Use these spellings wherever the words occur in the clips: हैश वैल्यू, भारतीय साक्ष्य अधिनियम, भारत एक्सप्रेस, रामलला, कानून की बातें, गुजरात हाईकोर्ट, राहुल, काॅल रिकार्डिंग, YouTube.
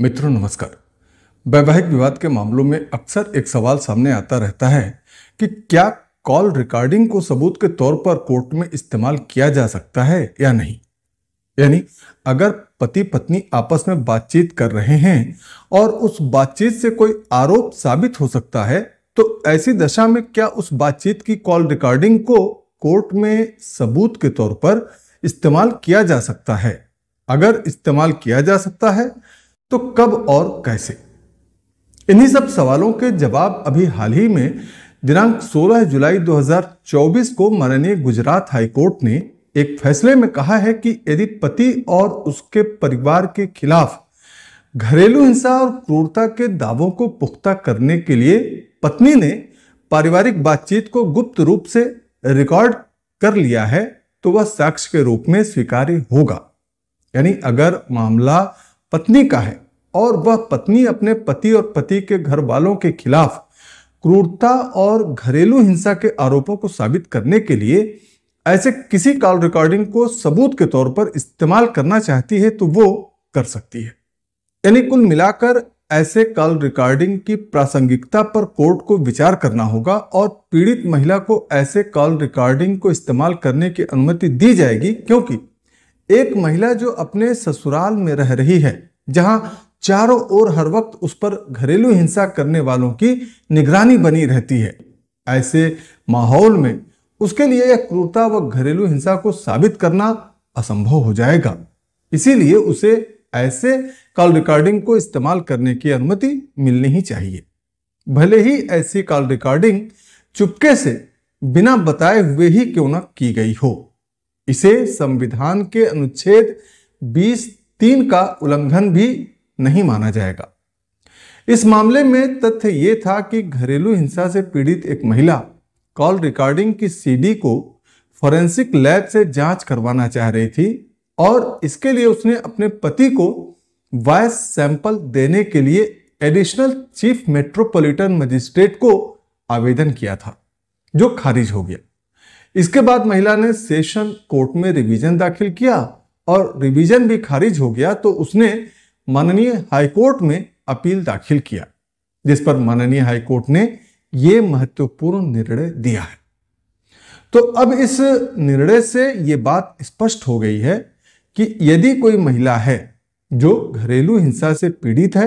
मित्रों नमस्कार। वैवाहिक विवाद के मामलों में अक्सर एक सवाल सामने आता रहता है कि क्या कॉल रिकॉर्डिंग को सबूत के तौर पर कोर्ट में इस्तेमाल किया जा सकता है या नहीं। यानी अगर पति पत्नी आपस में बातचीत कर रहे हैं और उस बातचीत से कोई आरोप साबित हो सकता है तो ऐसी दशा में क्या उस बातचीत की कॉल रिकॉर्डिंग को कोर्ट में सबूत के तौर पर इस्तेमाल किया जा सकता है। अगर इस्तेमाल किया जा सकता है तो कब और कैसे। इन्हीं सब सवालों के जवाब अभी हाल ही में दिनांक 16 जुलाई 2024 को माननीय गुजरात हाईकोर्ट ने एक फैसले में कहा है कि यदि पति और उसके परिवार के खिलाफ घरेलू हिंसा और क्रूरता के दावों को पुख्ता करने के लिए पत्नी ने पारिवारिक बातचीत को गुप्त रूप से रिकॉर्ड कर लिया है तो वह साक्ष्य के रूप में स्वीकार्य होगा। यानी अगर मामला पत्नी का है और वह पत्नी अपने पति और पति के घर वालों के खिलाफ क्रूरता और घरेलू हिंसा के आरोपों को साबित करने के लिए ऐसे किसी कॉल रिकॉर्डिंग को सबूत के तौर पर इस्तेमाल करना चाहती है तो वो कर सकती है। यानी कुल मिलाकर ऐसे कॉल रिकॉर्डिंग की प्रासंगिकता पर कोर्ट को विचार करना होगा और पीड़ित महिला को ऐसे कॉल रिकॉर्डिंग को इस्तेमाल करने की अनुमति दी जाएगी, क्योंकि एक महिला जो अपने ससुराल में रह रही है जहां चारों ओर हर वक्त उस पर घरेलू हिंसा करने वालों की निगरानी बनी रहती है, ऐसे माहौल में उसके लिए यह क्रूरता व घरेलू हिंसा को साबित करना असंभव हो जाएगा। इसीलिए उसे ऐसे कॉल रिकॉर्डिंग को इस्तेमाल करने की अनुमति मिलनी ही चाहिए। भले ही ऐसी कॉल रिकॉर्डिंग चुपके से बिना बताए हुए ही क्यों ना की गई हो, इसे संविधान के अनुच्छेद 20(3) का उल्लंघन भी नहीं माना जाएगा। इस मामले में तथ्य यह था कि घरेलू हिंसा से पीड़ित एक महिला कॉल रिकॉर्डिंग की सीडी को फॉरेंसिक लैब से जांच करवाना चाह रही थी और इसके लिए उसने अपने पति को वॉइस सैंपल देने के लिए एडिशनल चीफ मेट्रोपॉलिटन मजिस्ट्रेट को आवेदन किया था, जो खारिज हो गया। इसके बाद महिला ने सेशन कोर्ट में रिवीजन दाखिल किया और रिवीजन भी खारिज हो गया तो उसने माननीय हाईकोर्ट में अपील दाखिल किया, जिस पर माननीय हाईकोर्ट ने यह महत्वपूर्ण निर्णय दिया है। तो अब इस निर्णय से ये बात स्पष्ट हो गई है कि यदि कोई महिला है जो घरेलू हिंसा से पीड़ित है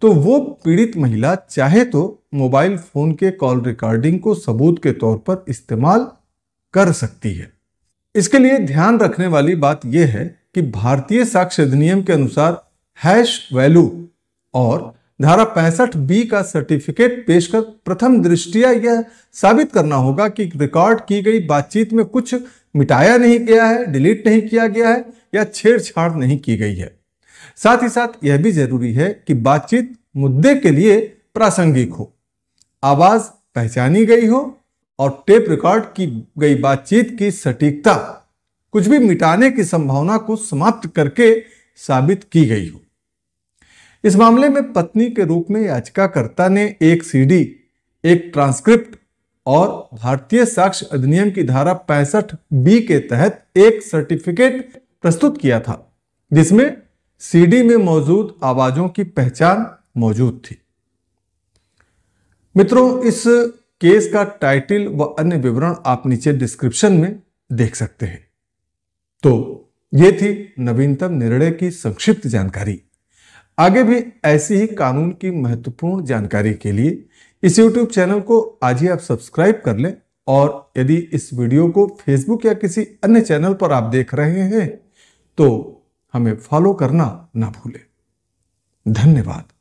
तो वो पीड़ित महिला चाहे तो मोबाइल फोन के कॉल रिकॉर्डिंग को सबूत के तौर पर इस्तेमाल कर सकती है। इसके लिए ध्यान रखने वाली बात यह है कि भारतीय साक्ष्य अधिनियम के अनुसार हैश वैल्यू और धारा 65B का सर्टिफिकेट पेश कर प्रथम दृष्टिया यह साबित करना होगा कि रिकॉर्ड की गई बातचीत में कुछ मिटाया नहीं गया है, डिलीट नहीं किया गया है या छेड़छाड़ नहीं की गई है। साथ ही साथ यह भी जरूरी है कि बातचीत मुद्दे के लिए प्रासंगिक हो, आवाज पहचानी गई हो और टेप रिकॉर्ड की गई बातचीत की सटीकता कुछ भी मिटाने की संभावना को समाप्त करके साबित की गई हो। इस मामले में पत्नी के रूप में याचिकाकर्ता ने एक सीडी, एक ट्रांसक्रिप्ट और भारतीय साक्ष्य अधिनियम की धारा 65B के तहत एक सर्टिफिकेट प्रस्तुत किया था, जिसमें सीडी में मौजूद आवाजों की पहचान मौजूद थी। मित्रों, इस केस का टाइटल व अन्य विवरण आप नीचे डिस्क्रिप्शन में देख सकते हैं। तो ये थी नवीनतम निर्णय की संक्षिप्त जानकारी। आगे भी ऐसी ही कानून की महत्वपूर्ण जानकारी के लिए इस YouTube चैनल को आज ही आप सब्सक्राइब कर लें और यदि इस वीडियो को Facebook या किसी अन्य चैनल पर आप देख रहे हैं तो हमें फॉलो करना ना भूलें। धन्यवाद।